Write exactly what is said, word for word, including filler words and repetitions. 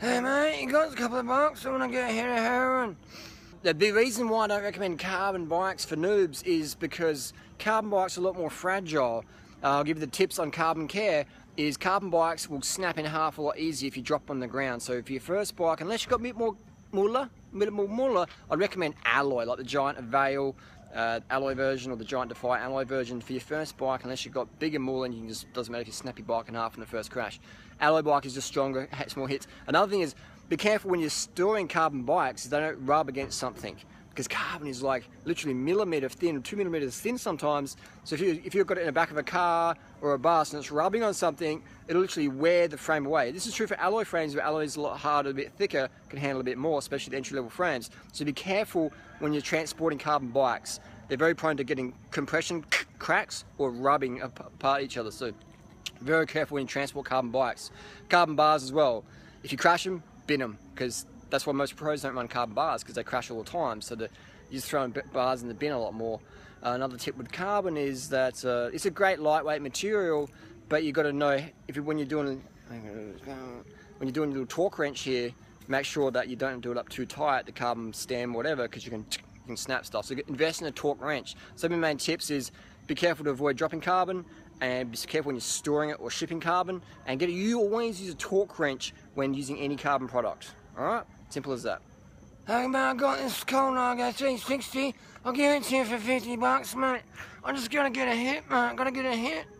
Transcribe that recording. Hey mate, you got a couple of bucks? I want to get a head of heroin. The reason why I don't recommend carbon bikes for noobs is because carbon bikes are a lot more fragile. Uh, I'll give you the tips on carbon care. Is carbon bikes will snap in half a lot easier if you drop them on the ground. So for your first bike, unless you've got a bit more moolah, a bit more moolah, I'd recommend alloy, like the Giant Avail uh, alloy version or the Giant Defy alloy version for your first bike. Unless you've got bigger moolah, and you can just doesn't matter if you snap your bike in half in the first crash. Alloy bike is just stronger, has more hits. Another thing is, be careful when you're storing carbon bikes, they don't rub against something, because carbon is like literally millimetre thin, two millimetres thin sometimes. So if, you, if you've got it in the back of a car or a bus and it's rubbing on something, it'll literally wear the frame away. This is true for alloy frames, but alloy is a lot harder, a bit thicker, can handle a bit more, especially the entry level frames. So be careful when you're transporting carbon bikes. They're very prone to getting compression cracks or rubbing apart each other. So very careful when you transport carbon bikes. Carbon bars as well. If you crash them, bin them, because that's why most pros don't run carbon bars, because they crash all the time, so that you just throw bars in the bin a lot more. Uh, another tip with carbon is that uh, it's a great lightweight material, but you've got to know if you, when you're doing when you're doing a little torque wrench here, make sure that you don't do it up too tight, the carbon stem, whatever, because you can you can snap stuff. So invest in a torque wrench. So my main tips is be careful to avoid dropping carbon, and be careful when you're storing it or shipping carbon, and get you always use a torque wrench when using any carbon product. All right, simple as that. Hey man, I got this Colnago three sixty. I'll give it to you for fifty bucks, mate. I'm just gonna get a hit, mate. I'm gonna get a hit.